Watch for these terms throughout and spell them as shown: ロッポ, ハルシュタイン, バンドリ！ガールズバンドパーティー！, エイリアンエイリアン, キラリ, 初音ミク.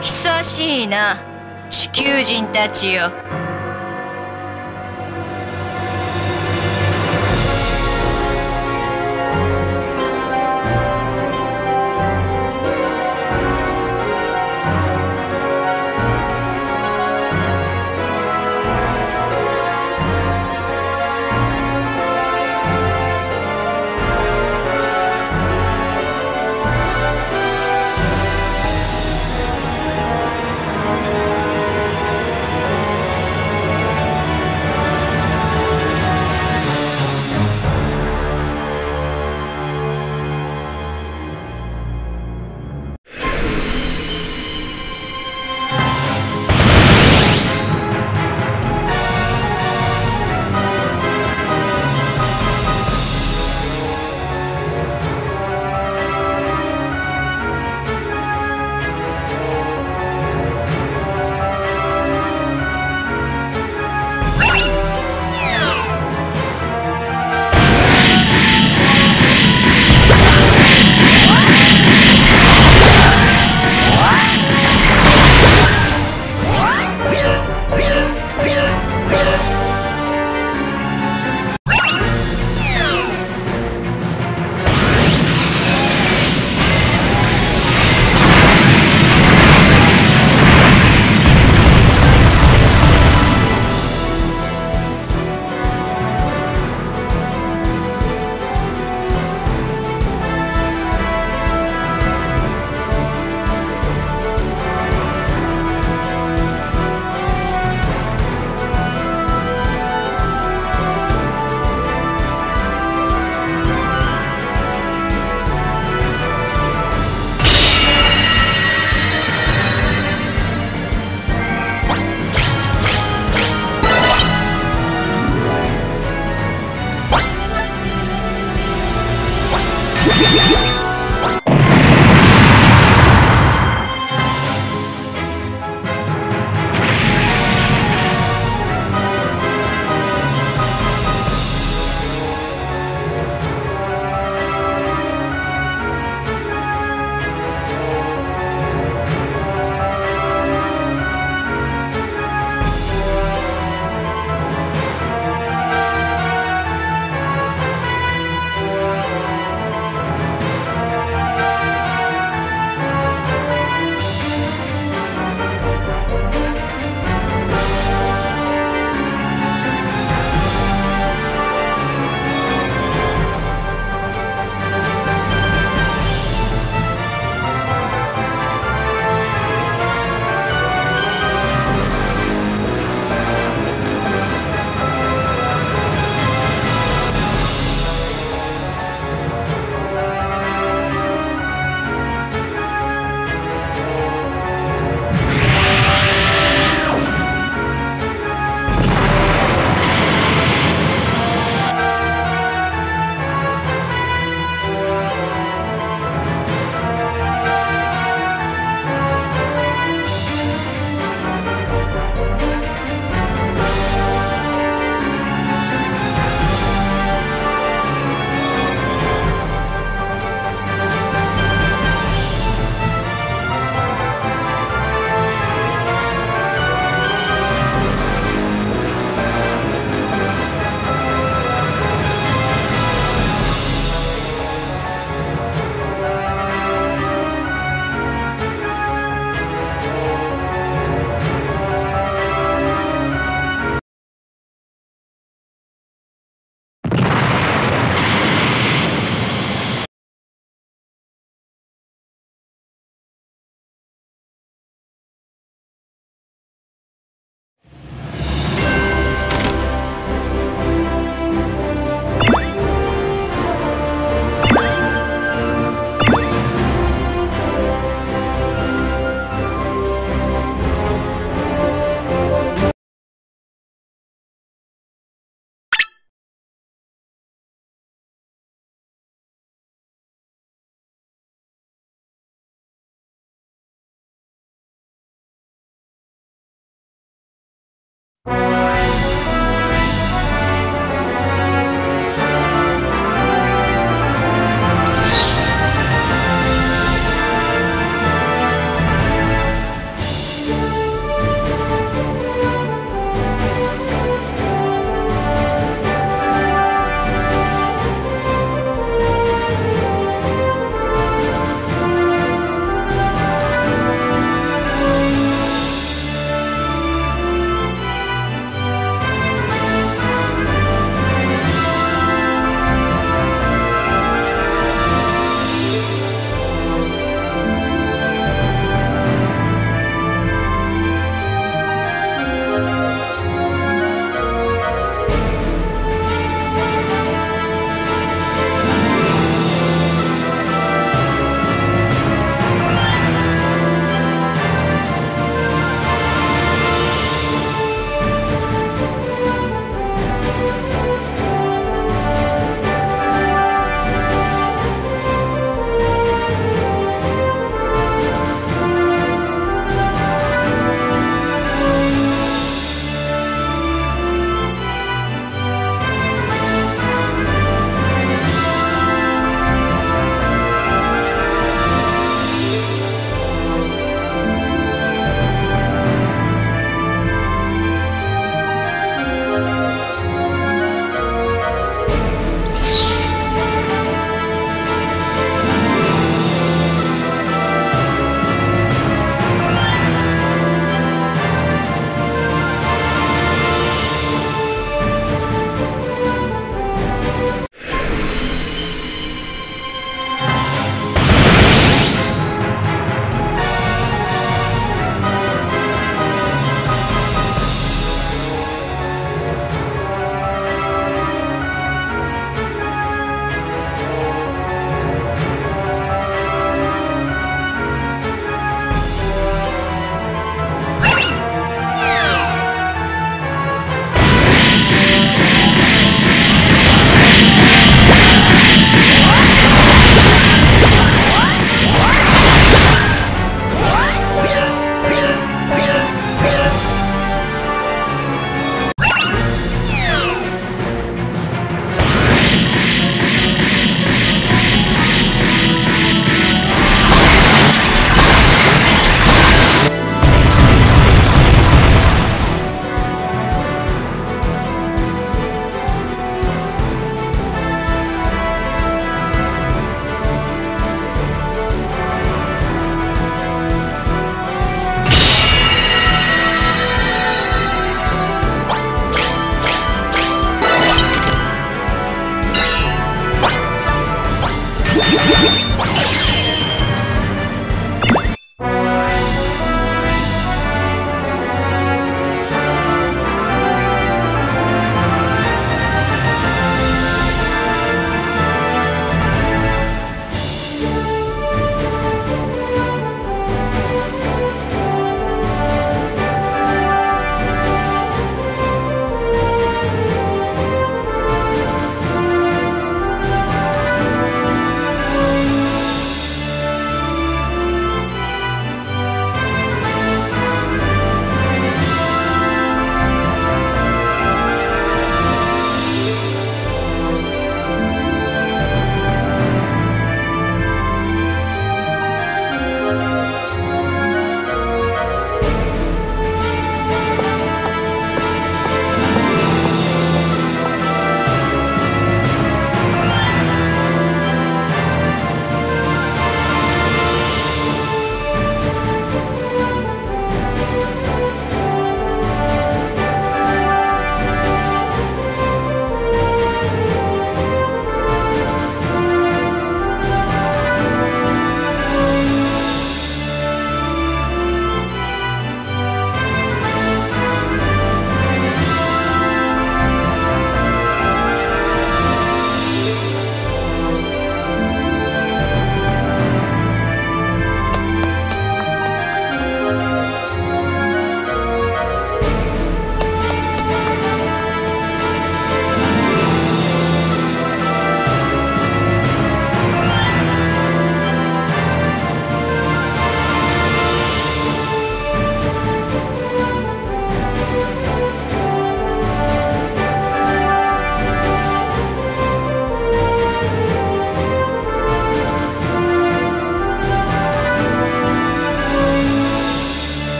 久しいな、地球人たちよ。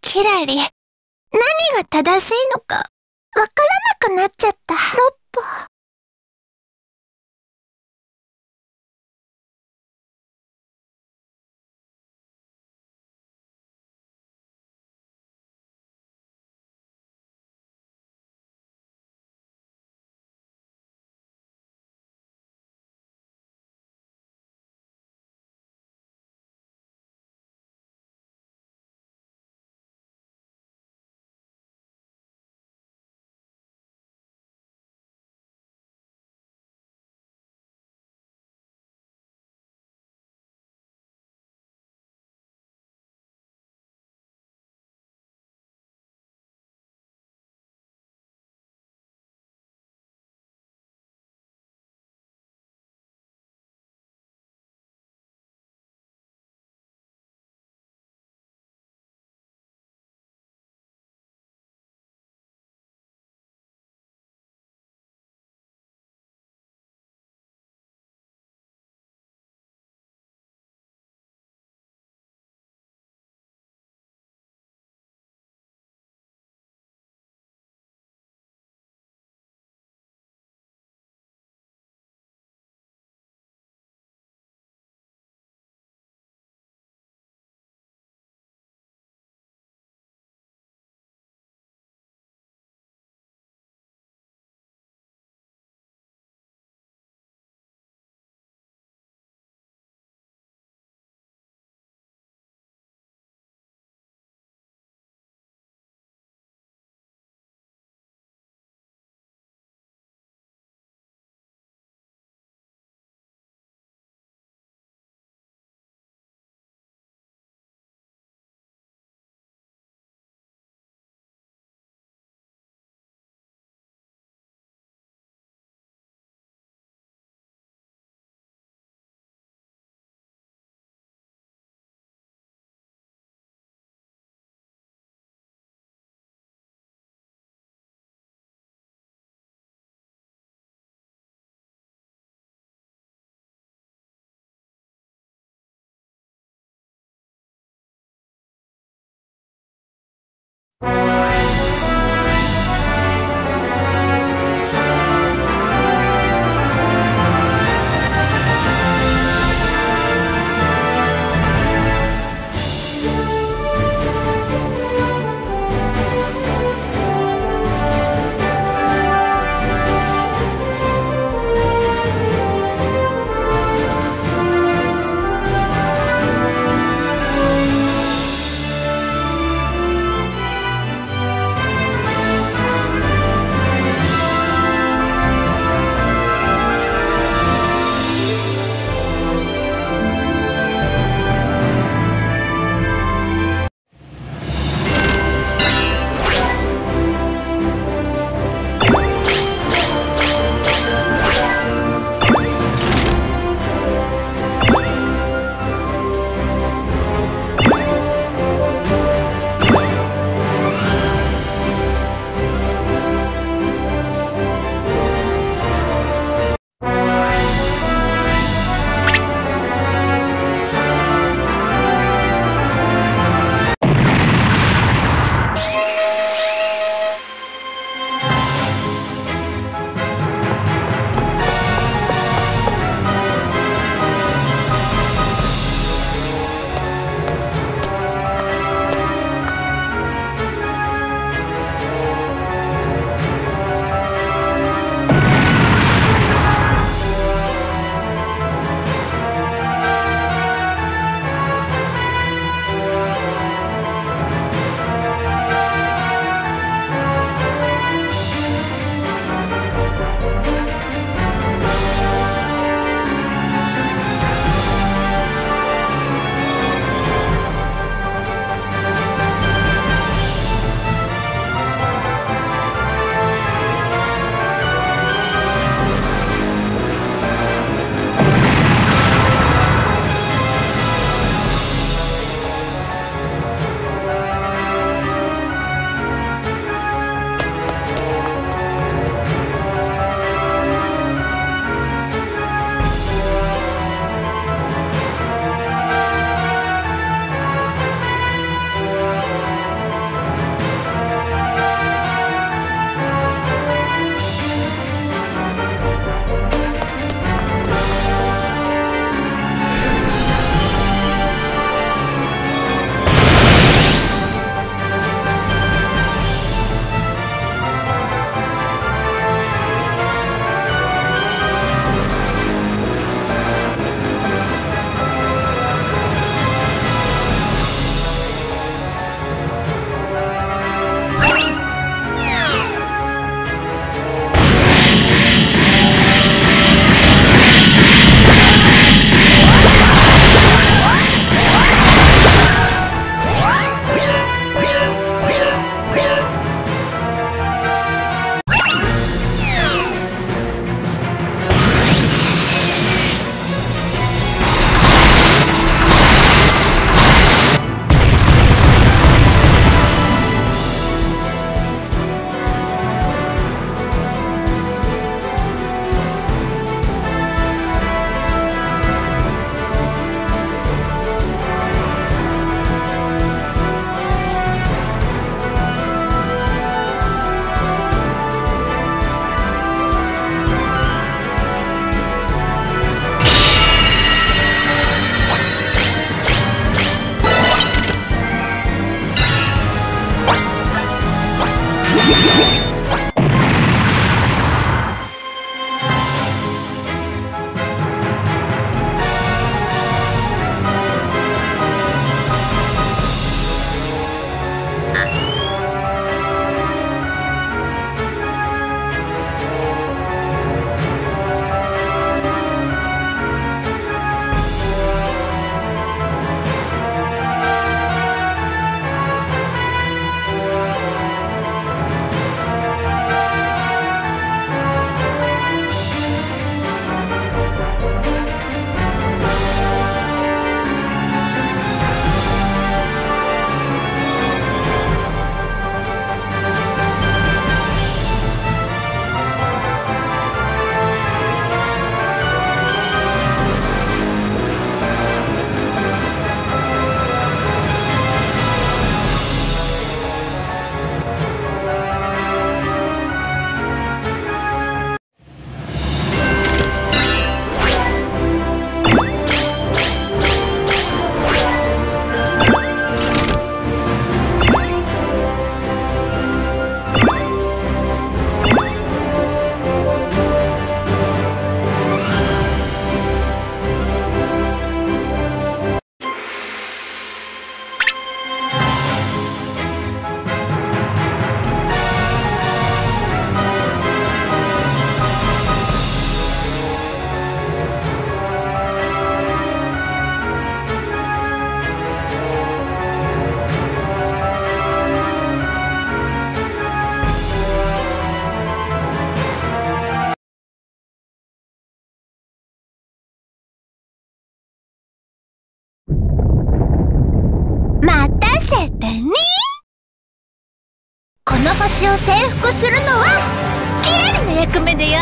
キラリ、何が正しいのかわからなくなっちゃった。ロッポ。私を征服するのはキラリの役目だよ。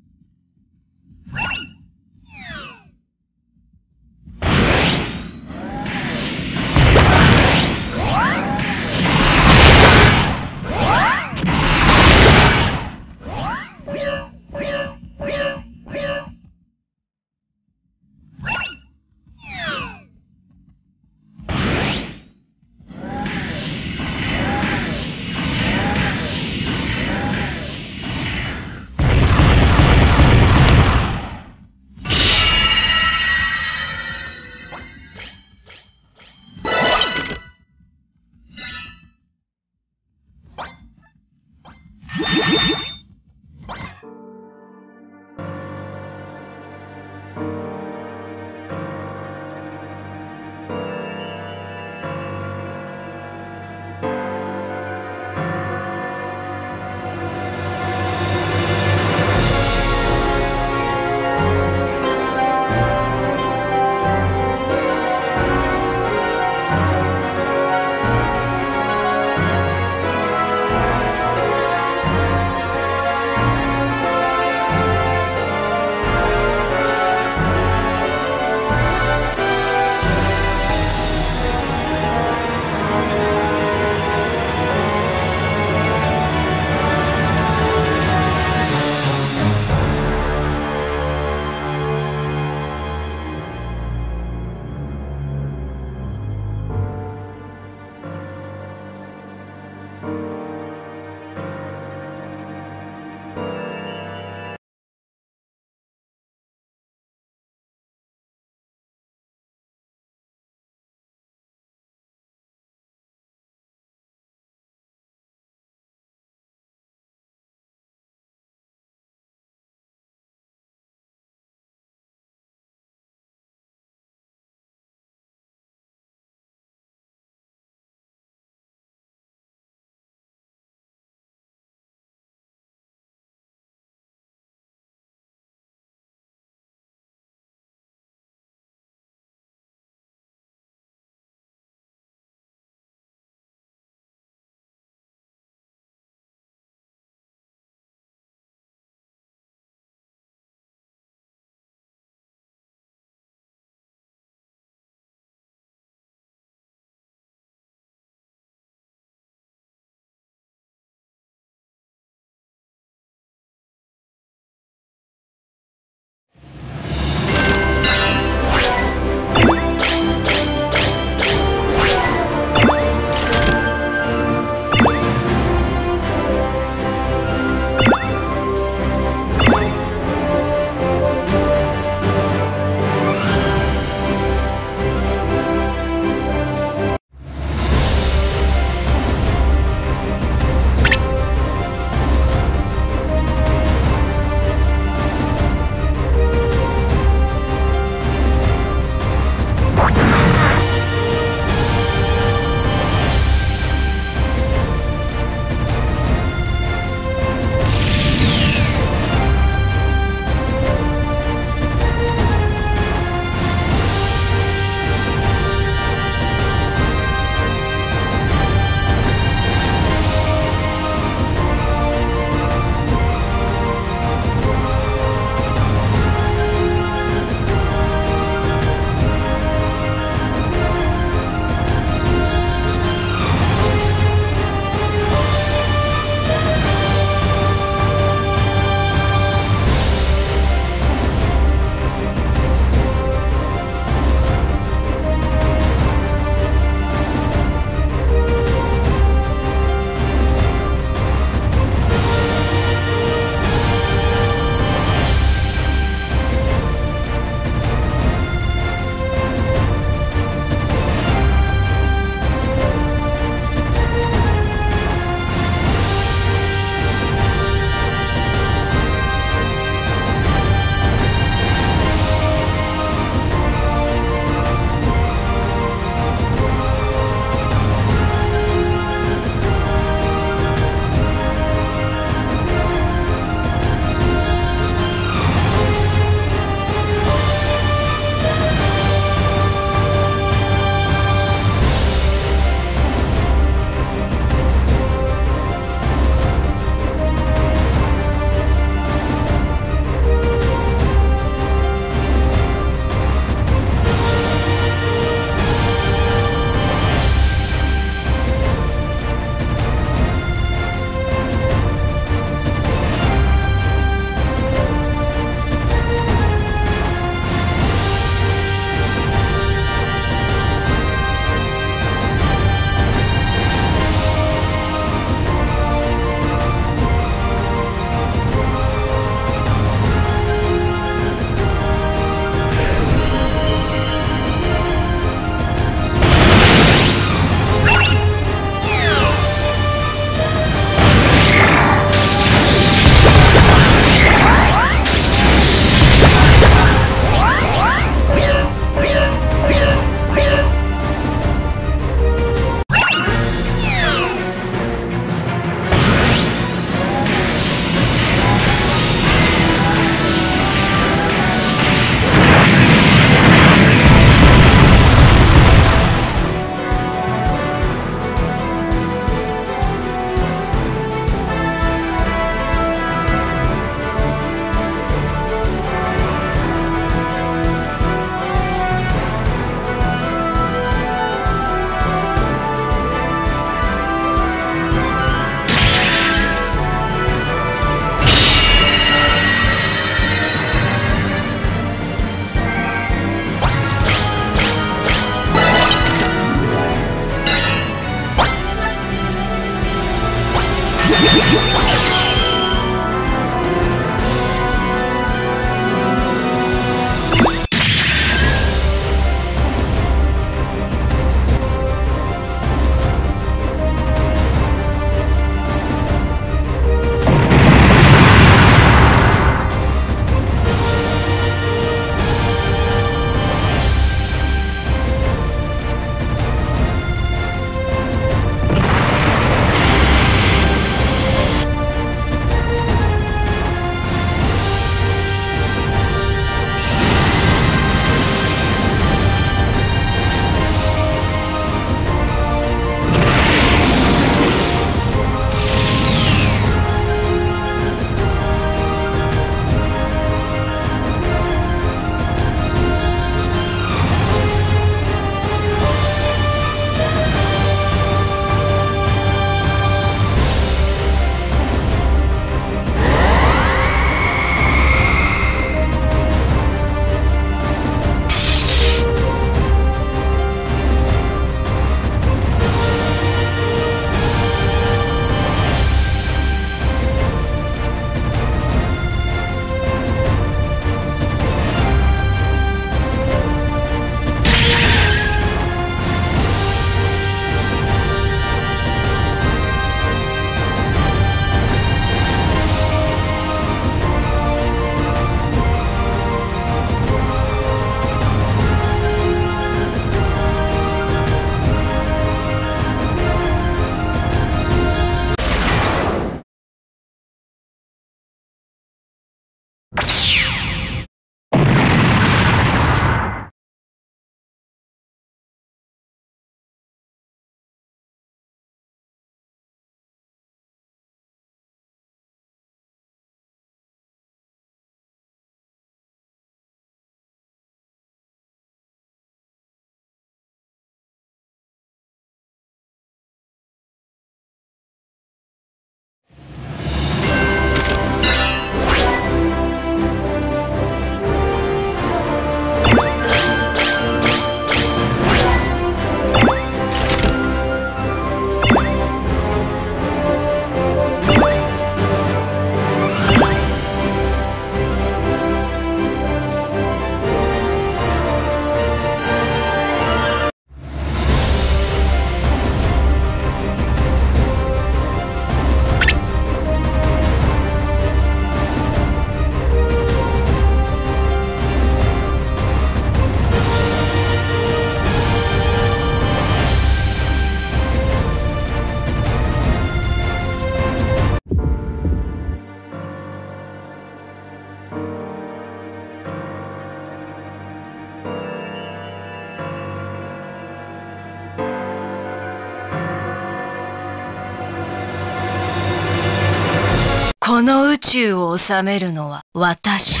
州を治めるのは私、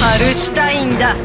ハルシュタインだ。